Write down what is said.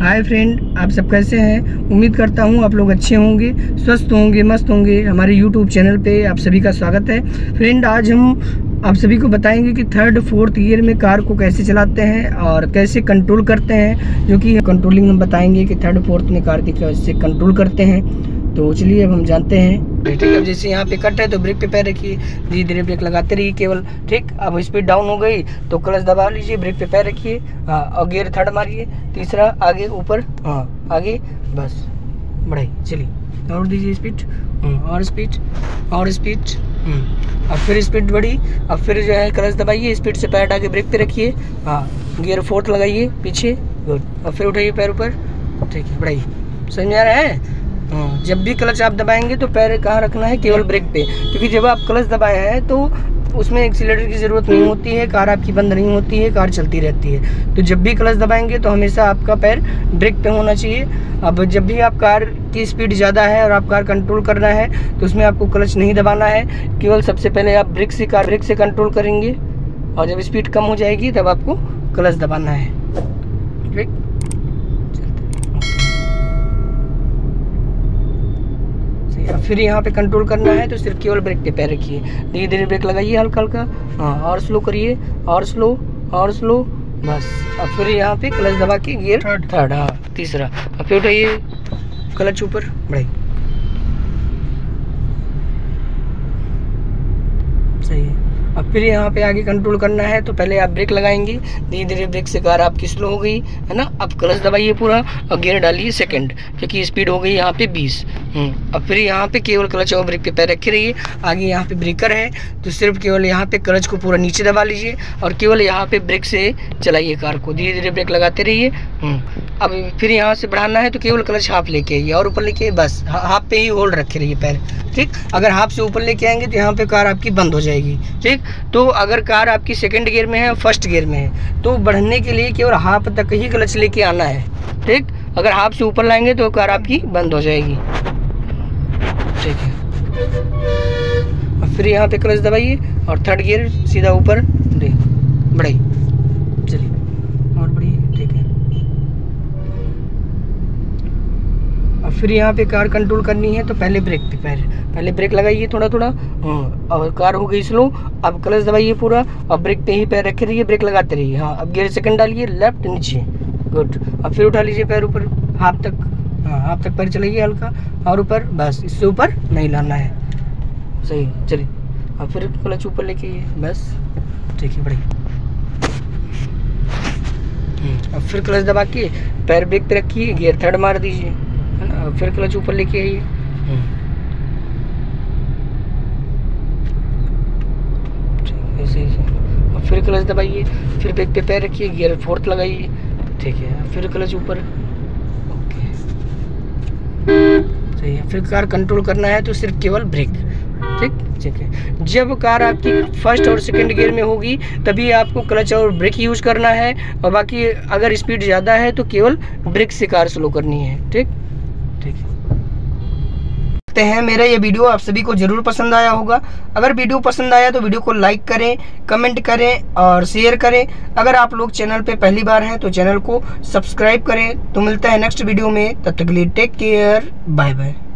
Hi friend, आप सब कैसे हैं? उम्मीद करता हूं आप लोग अच्छे होंगे, स्वस्थ होंगे, मस्त होंगे। हमारे YouTube चैनल पे आप सभी का स्वागत है। फ्रेंड, आज हम आप सभी को बताएंगे कि थर्ड फोर्थ ईयर में कार को कैसे चलाते हैं और कैसे कंट्रोल करते हैं, जो कि कंट्रोलिंग हम बताएंगे कि थर्ड फोर्थ में कार कैसे कंट्रोल करते हैं। तो चलिए अब हम जानते हैं। ठीक है, अब जैसे यहाँ पे कट है तो ब्रेक पे पैर रखिए, धीरे धीरे ब्रेक लगाते रहिए केवल। ठीक, अब स्पीड डाउन हो गई तो क्लच दबा लीजिए, ब्रेक पे पैर रखिए, हाँ, और गियर थर्ड मारिए, तीसरा आगे ऊपर, हाँ आगे, बस बढ़ाइए। चलिए और दीजिए स्पीड, और स्पीड, और स्पीड, अब फिर स्पीड बढ़ी, अब फिर जो है क्लच दबाइए, स्पीड से पैर आगे ब्रेक पे रखिए, हाँ गियर फोर्थ लगाइए पीछे, गुड, और फिर उठाइए पैर ऊपर, ठीक है बढ़ाइए। समझ में आ रहा है? जब भी क्लच आप दबाएंगे तो पैर कहाँ रखना है, केवल ब्रेक पे, क्योंकि जब आप क्लच दबाए हैं तो उसमें एक्सीलरेटर की ज़रूरत नहीं होती है, कार आपकी बंद नहीं होती है, कार चलती रहती है। तो जब भी क्लच दबाएंगे तो हमेशा आपका पैर ब्रेक पे होना चाहिए। अब जब भी आप कार की स्पीड ज़्यादा है और आप कार कंट्रोल करना है तो उसमें आपको क्लच नहीं दबाना है, केवल सबसे पहले आप ब्रेक से कंट्रोल करेंगे, और जब स्पीड कम हो जाएगी तब आपको क्लच दबाना है। ठीक, फिर यहाँ पे कंट्रोल करना है तो सिर्फ केवल ब्रेक पे पैर रखिए, धीरे धीरे ब्रेक लगाइए हल्का हल्का, हाँ और स्लो करिए, और स्लो, और स्लो, बस। अब फिर यहाँ पे क्लच दबा के गियर थर्ड, हाँ तीसरा, अब फिर उठाइए क्लच ऊपर, बढ़ाइए। सही है, अब फिर यहाँ पे आगे कंट्रोल करना है तो पहले आप ब्रेक लगाएंगे, धीरे धीरे ब्रेक से कार आपकी स्लो हो गई है ना, अब क्लच दबाइए पूरा और गियर डालिए सेकंड, क्योंकि स्पीड हो गई यहाँ पे 20। अब फिर यहाँ पे केवल क्लच और ब्रेक पे पैर रखे रहिए। आगे यहाँ पे ब्रेकर है तो सिर्फ केवल यहाँ पे क्लच को पूरा नीचे दबा लीजिए और केवल यहाँ पे ब्रेक से चलाइए कार को, धीरे धीरे ब्रेक लगाते रहिए। अब फिर यहाँ से बढ़ाना है तो केवल क्लच हाफ लेके आइए और ऊपर लेके, बस हाफ पे ही होल्ड रखे रहिए पैर। ठीक, अगर हाफ से ऊपर लेके आएंगे तो यहाँ पे कार आपकी बंद हो जाएगी। ठीक, तो अगर कार आपकी सेकंड गियर में है और फर्स्ट गियर में है तो बढ़ने के लिए केवल हाफ तक ही क्लच लेके आना है। ठीक, अगर हाफ से ऊपर लाएंगे तो कार आपकी बंद हो जाएगी। ठीक है, और फिर यहाँ पे क्लच दबाइए और थर्ड गियर सीधा ऊपर बढ़ाइए। चलिए और बढ़िए, ठीक है। और फिर यहाँ पे कार कंट्रोल करनी है तो पहले ब्रेक पे पैर, पहले ब्रेक लगाइए थोड़ा थोड़ा, और कार हो गई स्लो, अब क्लच दबाइए पूरा और ब्रेक पे ही पैर रखे रहिए, ब्रेक लगाते रहिए, हाँ। अब गियर सेकंड डालिए, लेफ्ट नीचे, गुड, अब फिर उठा लीजिए पैर ऊपर हाफ तक, हाँ हाफ तक पैर चलाइए हल्का और ऊपर, बस इससे ऊपर नहीं लाना है। सही, चलिए अब फिर क्लच ऊपर लेके बस, ठीक है बढ़िया। अब फिर क्लच दबा के पैर ब्रेक पे रखिए, गियर थर्ड मार दीजिए है ना, फिर क्लच ऊपर लेके आइए। ठीक है, सही है। और फिर क्लच दबाइए, फिर ब्रेक पे पैर रखिए, गियर फोर्थ लगाइए, ठीक है, फिर क्लच ऊपर, ओके सही है। फिर कार कंट्रोल करना है तो सिर्फ केवल ब्रेक। ठीक, ठीक है, जब कार आपकी फर्स्ट और सेकंड गियर में होगी तभी आपको क्लच और ब्रेक यूज करना है, और बाकी अगर स्पीड ज़्यादा है तो केवल ब्रेक से कार स्लो करनी है। ठीक, ठीक है। हैं मेरा ये वीडियो आप सभी को जरूर पसंद आया होगा। अगर वीडियो पसंद आया तो वीडियो को लाइक करें, कमेंट करें और शेयर करें। अगर आप लोग चैनल पे पहली बार हैं तो चैनल को सब्सक्राइब करें। तो मिलता है नेक्स्ट वीडियो में, तब तक के लिए टेक केयर, बाय बाय।